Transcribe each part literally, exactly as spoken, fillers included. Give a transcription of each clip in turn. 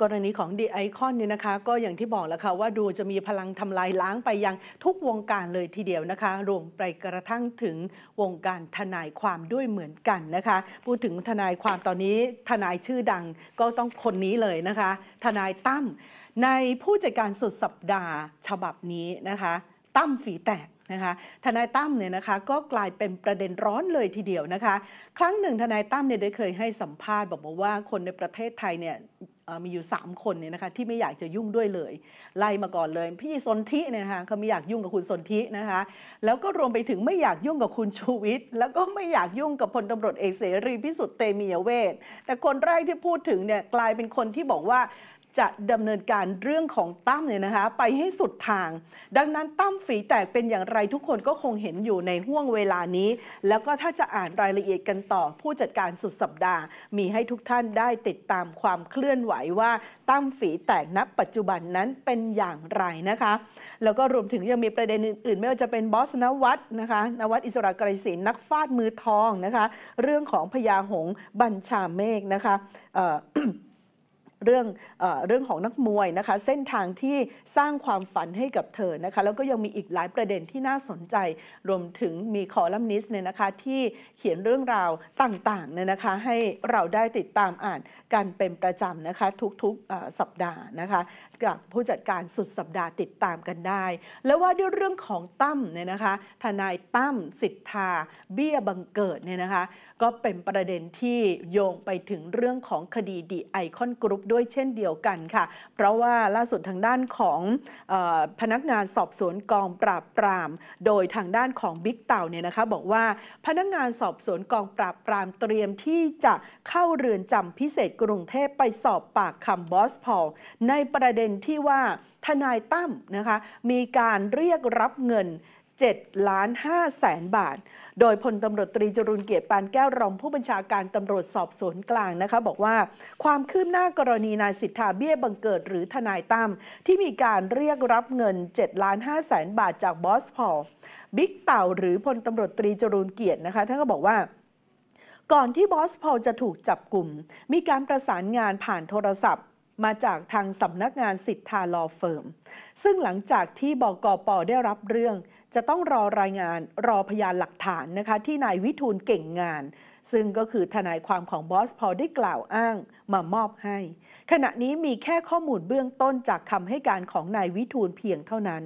กรณีของ The Icon เนี่ยนะคะก็อย่างที่บอกแล้วค่ะว่าดูจะมีพลังทำลายล้างไปยังทุกวงการเลยทีเดียวนะคะรวมไปกระทั่งถึงวงการทนายความด้วยเหมือนกันนะคะพูดถึงทนายความตอนนี้ทนายชื่อดังก็ต้องคนนี้เลยนะคะทนายตั้มในผู้จัดการสุดสัปดาห์ฉบับนี้นะคะตั้มฝีแตกนะคะทนายตั้มเนี่ยนะคะก็กลายเป็นประเด็นร้อนเลยทีเดียวนะคะครั้งหนึ่งทนายตั้มเนี่ยได้เคยให้สัมภาษณ์บอกว่าคนในประเทศไทยเนี่ยมีอยู่สามคนเนี่ยนะคะที่ไม่อยากจะยุ่งด้วยเลยไล่มาก่อนเลยพี่สนธิเนี่ยนะคะเขาไม่อยากยุ่งกับคุณสนธินะคะแล้วก็รวมไปถึงไม่อยากยุ่งกับคุณชูวิทย์แล้วก็ไม่อยากยุ่งกับพลตำรวจเอกเสรีพิสุทธิ์เตมียเวทแต่คนแรกที่พูดถึงเนี่ยกลายเป็นคนที่บอกว่าจะดำเนินการเรื่องของตั้มเนี่ยนะคะไปให้สุดทางดังนั้นตั้มฝีแตกเป็นอย่างไรทุกคนก็คงเห็นอยู่ในห่วงเวลานี้แล้วก็ถ้าจะอ่านรายละเอียดกันต่อผู้จัดการสุดสัปดาห์มีให้ทุกท่านได้ติดตามความเคลื่อนไหวว่าตั้มฝีแตกณปัจจุบันนั้นเป็นอย่างไรนะคะแล้วก็รวมถึงยังมีประเด็นอื่นๆไม่ว่าจะเป็นบอสนวัตนะคะนวัตอิสระไกรศิลป์นักฟาดมือทองนะคะเรื่องของพญาหงส์บัญชาเมฆนะคะเอ่อ เรื่องเรื่องของนักมวยนะคะเส้นทางที่สร้างความฝันให้กับเธอนะคะแล้วก็ยังมีอีกหลายประเด็นที่น่าสนใจรวมถึงมีคอลัมนิสต์เนี่ยนะคะที่เขียนเรื่องราวต่างๆเนี่ยนะคะให้เราได้ติดตามอ่านกันเป็นประจำนะคะทุกๆสัปดาห์นะคะกับผู้จัดการสุดสัปดาห์ติดตามกันได้แล้วว่าด้วยเรื่องของตั้มเนี่ยนะคะทนายตั้มสิทธาเบี้ยบังเกิดเนี่ยนะคะก็เป็นประเด็นที่โยงไปถึงเรื่องของคดี The Icon Groupด้วยเช่นเดียวกันค่ะเพราะว่าล่าสุดทางด้านของพนักงานสอบสวนกองปราบปรามโดยทางด้านของบิ๊กเต่าเนี่ยนะคะบอกว่าพนักงานสอบสวนกองปราบปรามเตรียมที่จะเข้าเรือนจำพิเศษกรุงเทพไปสอบปากคำบอสพอลในประเด็นที่ว่าทนายตั้มนะคะมีการเรียกรับเงินเจ็ดล้านห้าแสนบาทโดยพลตำรวจตรีจรุลเกียรติปานแก้วรองผู้บัญชาการตำรวจสอบสวนกลางนะคะบอกว่าความคืบหน้ากรณีนายสิทธาเบี้ยบังเกิดหรือทนายตั้มที่มีการเรียกรับเงินเจ็ดล้านห้าแสนบาทจากบอสพอลบิ๊กเต่าหรือพลตำรวจตรีจรุลเกียรตินะคะท่านก็บอกว่าก่อนที่บอสพอลจะถูกจับกลุ่มมีการประสานงานผ่านโทรศัพท์มาจากทางสำนักงานสิทธาลอเฟิร์มซึ่งหลังจากที่บกป.ได้รับเรื่องจะต้องรอรายงานรอพยานหลักฐานนะคะที่นายวิทูลเก่งงานซึ่งก็คือทนายความของบอสพอลได้กล่าวอ้างมามอบให้ขณะนี้มีแค่ข้อมูลเบื้องต้นจากคำให้การของนายวิทูลเพียงเท่านั้น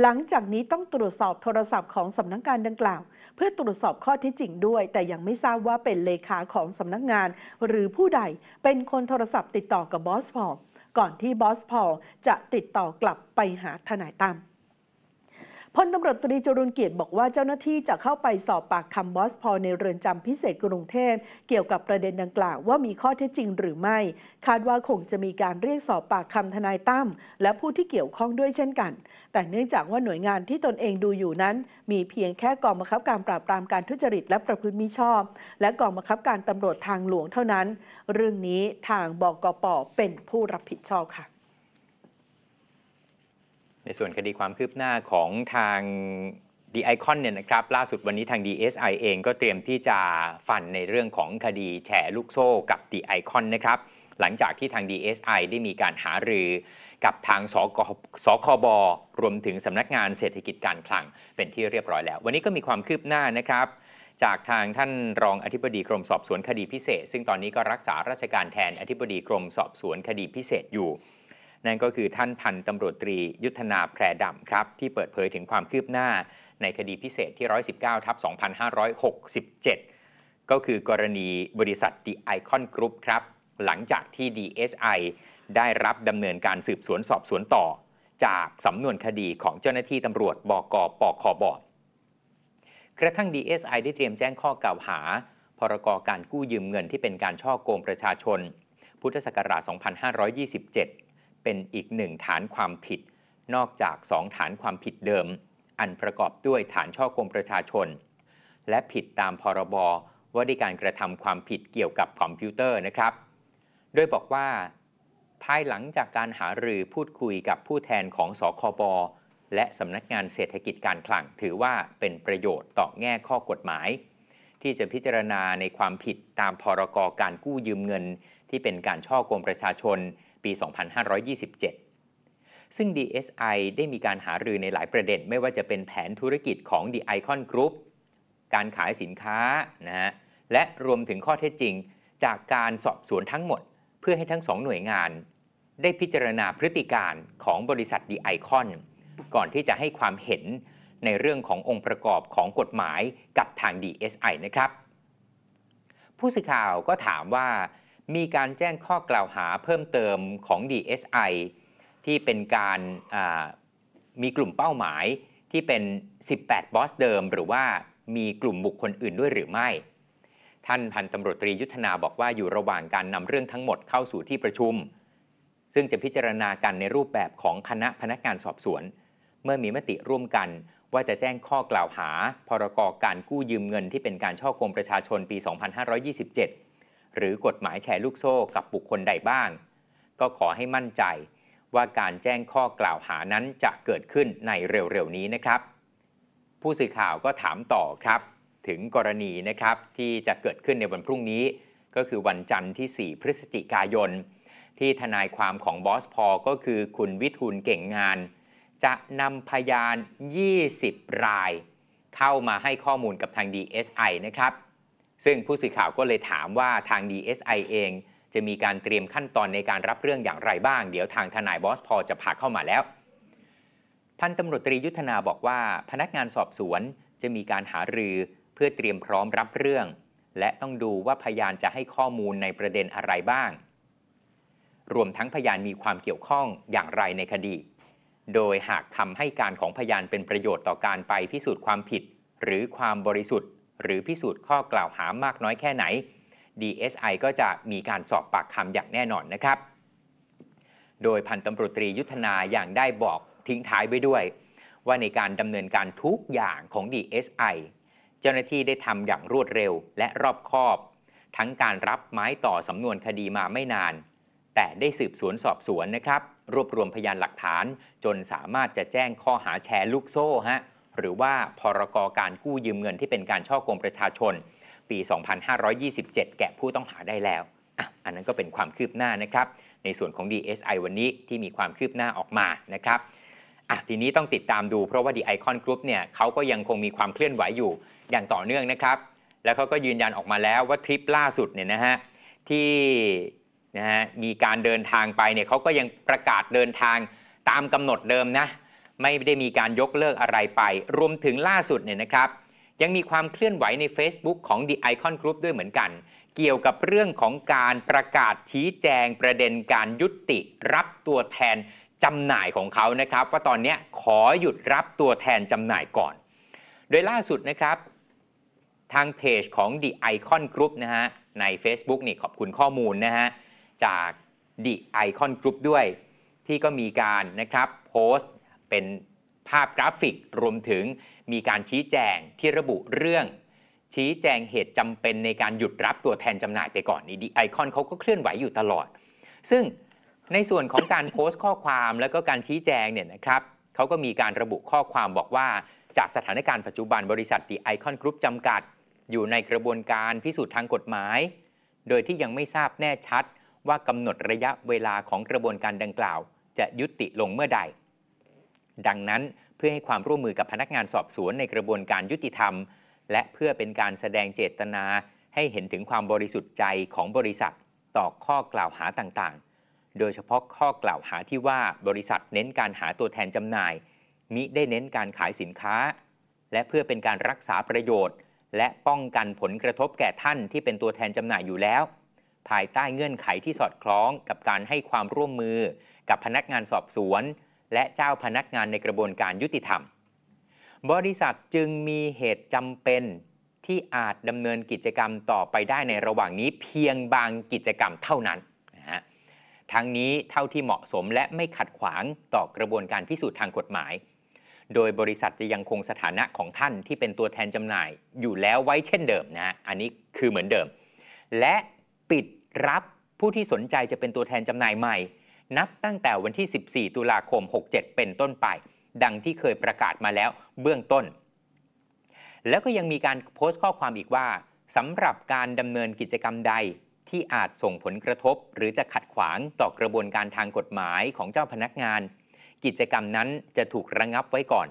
หลังจากนี้ต้องตรวจสอบโทรศัพท์ของสำนักงานดังกล่าวเพื่อตรวจสอบข้อเท็จจริงด้วยแต่ยังไม่ทราบว่าเป็นเลขาของสำนักงานหรือผู้ใดเป็นคนโทรศัพท์ติดต่อกับบอสพอลก่อนที่บอสพอลจะติดต่อกลับไปหาทนายตั้มพลตำรวจตรีจรุลเกียรติบอกว่าเจ้าหน้าที่จะเข้าไปสอบปากคำบอสพอลในเรือนจำพิเศษกรุงเทพเกี่ยวกับประเด็นดังกล่าวว่ามีข้อเท็จจริงหรือไม่คาดว่าคงจะมีการเรียกสอบปากคำทนายตั้มและผู้ที่เกี่ยวข้องด้วยเช่นกันแต่เนื่องจากว่าหน่วยงานที่ตนเองดูอยู่นั้นมีเพียงแค่กองบังคับการปราบปรามการทุจริตและประพฤติมิชอบและกองบังคับการตำรวจทางหลวงเท่านั้นเรื่องนี้ทางบกป.เป็นผู้รับผิดชอบค่ะในส่วนคดีความคืบหน้าของทาง The Icon เนี่ยนะครับล่าสุดวันนี้ทาง ดี เอส ไอ เองก็เตรียมที่จะฟันในเรื่องของคดีแฉลูกโซ่กับ The Icon นะครับหลังจากที่ทาง ดี เอส ไอ ได้มีการหารือกับทางสคบ.รวมถึงสำนักงานเศรษฐกิจการคลังเป็นที่เรียบร้อยแล้ววันนี้ก็มีความคืบหน้านะครับจากทางท่านรองอธิบดีกรมสอบสวนคดีพิเศษซึ่งตอนนี้ก็รักษาราชการแทนอธิบดีกรมสอบสวนคดีพิเศษอยู่นั่นก็คือท่านพันตำรวจตรียุทธนาแพรดำครับที่เปิดเผยถึงความคืบหน้าในคดีพิเศษที่ หนึ่งหนึ่งเก้า ทับ สองพันห้าร้อยหกสิบเจ็ด ก็คือกรณีบริษัท The Icon Group ครับหลังจากที่ ดี เอส ไอ ได้รับดำเนินการสืบสวนสอบสวนต่อจากสำนวนคดีของเจ้าหน้าที่ตำรวจบก.ปคบ.กระทั่ง ดี เอส ไอ ได้เตรียมแจ้งข้อกล่าวหาพรก.การกู้ยืมเงินที่เป็นการช่อโกงประชาชนพุทธศักราช สองพันห้าร้อยยี่สิบเจ็ดเป็นอีกหนึ่งฐานความผิดนอกจากสองฐานความผิดเดิมอันประกอบด้วยฐานช่อโกงประชาชนและผิดตามพรบว่าด้วยการกระทำความผิดเกี่ยวกับคอมพิวเตอร์นะครับโดยบอกว่าภายหลังจากการหารือพูดคุยกับผู้แทนของสคบและสำนักงานเศรษฐกิจการคลังถือว่าเป็นประโยชน์ต่อแง่ข้อกฎหมายที่จะพิจารณาในความผิดตามพรก.การกู้ยืมเงินที่เป็นการช่อโกงประชาชน ปี สองพันห้าร้อยยี่สิบเจ็ด ซึ่ง ดี เอส ไอ ได้มีการหารือในหลายประเด็นไม่ว่าจะเป็นแผนธุรกิจของ The Icon Group การขายสินค้านะฮะและรวมถึงข้อเท็จจริงจากการสอบสวนทั้งหมดเพื่อให้ทั้งสองหน่วยงานได้พิจารณาพฤติการของบริษัท The Icon ก่อนที่จะให้ความเห็นในเรื่องขององค์ประกอบของกฎหมายกับทาง ดี เอส ไอ นะครับผู้สื่อข่าวก็ถามว่ามีการแจ้งข้อกล่าวหาเพิ่มเติมของ ดี เอส ไอ ที่เป็นการมีกลุ่มเป้าหมายที่เป็นสิบแปดบอสเดิมหรือว่ามีกลุ่มบุคคลอื่นด้วยหรือไม่ท่านพันตำรวจตรียุทธนาบอกว่าอยู่ระหว่างการนำเรื่องทั้งหมดเข้าสู่ที่ประชุมซึ่งจะพิจารณากันในรูปแบบของคณะพนักงานสอบสวนเมื่อมีมติร่วมกันว่าจะแจ้งข้อกล่าวหาพรก.การกู้ยืมเงินที่เป็นการฉ้อโกงประชาชนปี สองพันห้าร้อยยี่สิบเจ็ด หรือกฎหมายแชร์ลูกโซ่กับบุคคลใดบ้างก็ขอให้มั่นใจว่าการแจ้งข้อกล่าวหานั้นจะเกิดขึ้นในเร็วๆนี้นะครับผู้สื่อข่าวก็ถามต่อครับถึงกรณีนะครับที่จะเกิดขึ้นในวันพรุ่งนี้ก็คือวันจันทร์ที่สี่พฤศจิกายนที่ทนายความของบอสพอก็คือคุณวิทูลเก่งงานจะนำพยานยี่สิบรายเข้ามาให้ข้อมูลกับทาง ดี เอส ไอ นะครับซึ่งผู้สื่อข่าวก็เลยถามว่าทาง ดี เอส ไอ เองจะมีการเตรียมขั้นตอนในการรับเรื่องอย่างไรบ้างเดี๋ยวทางทนายบอสพอจะพาเข้ามาแล้วพันตำรวจตรียุทธนาบอกว่าพนักงานสอบสวนจะมีการหารือเพื่อเตรียมพร้อมรับเรื่องและต้องดูว่าพยานจะให้ข้อมูลในประเด็นอะไรบ้างรวมทั้งพยานมีความเกี่ยวข้องอย่างไรในคดีโดยหากคำให้การของพยานเป็นประโยชน์ต่อการไปพิสูจน์ความผิดหรือความบริสุทธิ์หรือพิสูจน์ข้อกล่าวหามากน้อยแค่ไหน ดี เอส ไอ ก็จะมีการสอบปากคำอย่างแน่นอนนะครับโดยพันตำรวจตรียุทธนาอย่างได้บอกทิ้งท้ายไว้ด้วยว่าในการดำเนินการทุกอย่างของ ดี เอส ไอ เจ้าหน้าที่ได้ทำอย่างรวดเร็วและรอบคอบทั้งการรับไม้ต่อสำนวนคดีมาไม่นานแต่ได้สืบสวนสอบสวนนะครับรวบรวมพยานหลักฐานจนสามารถจะแจ้งข้อหาแชร์ลูกโซ่ฮะหรือว่าพรก.การกู้ยืมเงินที่เป็นการฉ้อโกงประชาชนปี สองพันห้าร้อยยี่สิบเจ็ด แก่ผู้ต้องหาได้แล้ว อ่ะ อันนั้นก็เป็นความคืบหน้านะครับในส่วนของ ดี เอส ไอ วันนี้ที่มีความคืบหน้าออกมานะครับอ่ะทีนี้ต้องติดตามดูเพราะว่า The Icon Group เนี่ยเขาก็ยังคงมีความเคลื่อนไหวอยู่อย่างต่อเนื่องนะครับแล้วเขาก็ยืนยันออกมาแล้วว่าทริปล่าสุดเนี่ยนะฮะที่นะฮะมีการเดินทางไปเนี่ยเขาก็ยังประกาศเดินทางตามกำหนดเดิมนะไม่ได้มีการยกเลิกอะไรไปรวมถึงล่าสุดเนี่ยนะครับยังมีความเคลื่อนไหวใน Facebook ของ The Icon Group ด้วยเหมือนกันเกี่ยวกับเรื่องของการประกาศชี้แจงประเด็นการยุติรับตัวแทนจำหน่ายของเขานะครับว่าตอนนี้ขอหยุดรับตัวแทนจำหน่ายก่อนโดยล่าสุดนะครับทางเพจของ The Icon Group นะฮะใน Facebook นี่ขอบคุณข้อมูลนะฮะจาก The Icon Group ด้วยที่ก็มีการนะครับโพสต์เป็นภาพกราฟิกรวมถึงมีการชี้แจงที่ระบุเรื่องชี้แจงเหตุจำเป็นในการหยุดรับตัวแทนจำหน่ายไปก่อนนี่ The Icon เขาก็เคลื่อนไหวอยู่ตลอดซึ่งในส่วนของการโพสต์ข้อความและก็การชี้แจงเนี่ยนะครับเขาก็มีการระบุข้อความบอกว่าจากสถานการณ์ปัจจุบันบริษัท The Icon Group จำกัดอยู่ในกระบวนการพิสูจน์ทางกฎหมายโดยที่ยังไม่ทราบแน่ชัดว่ากำหนดระยะเวลาของกระบวนการดังกล่าวจะยุติลงเมื่อใดดังนั้นเพื่อให้ความร่วมมือกับพนักงานสอบสวนในกระบวนการยุติธรรมและเพื่อเป็นการแสดงเจตนาให้เห็นถึงความบริสุทธิ์ใจของบริษัทต่อข้อกล่าวหาต่างๆโดยเฉพาะข้อกล่าวหาที่ว่าบริษัทเน้นการหาตัวแทนจำหน่ายมิได้เน้นการขายสินค้าและเพื่อเป็นการรักษาประโยชน์และป้องกันผลกระทบแก่ท่านที่เป็นตัวแทนจำหน่ายอยู่แล้วภายใต้เงื่อนไขที่สอดคล้องกับการให้ความร่วมมือกับพนักงานสอบสวนและเจ้าพนักงานในกระบวนการยุติธรรมบริษัทจึงมีเหตุจำเป็นที่อาจดำเนินกิจกรรมต่อไปได้ในระหว่างนี้เพียงบางกิจกรรมเท่านั้นนะฮะทั้งนี้เท่าที่เหมาะสมและไม่ขัดขวางต่อกระบวนการพิสูจน์ทางกฎหมายโดยบริษัทจะยังคงสถานะของท่านที่เป็นตัวแทนจำหน่ายอยู่แล้วไว้เช่นเดิมนะอันนี้คือเหมือนเดิมและปิดรับผู้ที่สนใจจะเป็นตัวแทนจำหน่ายใหม่นับตั้งแต่วันที่สิบสี่ตุลาคมหกเจ็ดเป็นต้นไปดังที่เคยประกาศมาแล้วเบื้องต้นแล้วก็ยังมีการโพสต์ข้อความอีกว่าสำหรับการดำเนินกิจกรรมใด ที่อาจส่งผลกระทบหรือจะขัดขวางต่อกระบวนการทางกฎหมายของเจ้าพนักงานกิจกรรมนั้นจะถูกระงับไว้ก่อน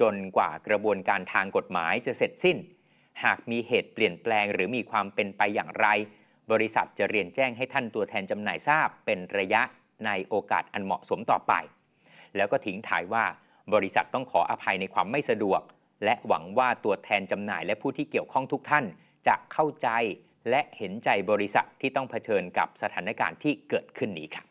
จนกว่ากระบวนการทางกฎหมายจะเสร็จสิ้นหากมีเหตุเปลี่ยนแปลงหรือมีความเป็นไปอย่างไรบริษัทจะเรียนแจ้งให้ท่านตัวแทนจำหน่ายทราบเป็นระยะในโอกาสอันเหมาะสมต่อไปแล้วก็ทิ้งท้ายว่าบริษัทต้องขออภัยในความไม่สะดวกและหวังว่าตัวแทนจำหน่ายและผู้ที่เกี่ยวข้องทุกท่านจะเข้าใจและเห็นใจบริษัทที่ต้องเผชิญกับสถานการณ์ที่เกิดขึ้นนี้ครับ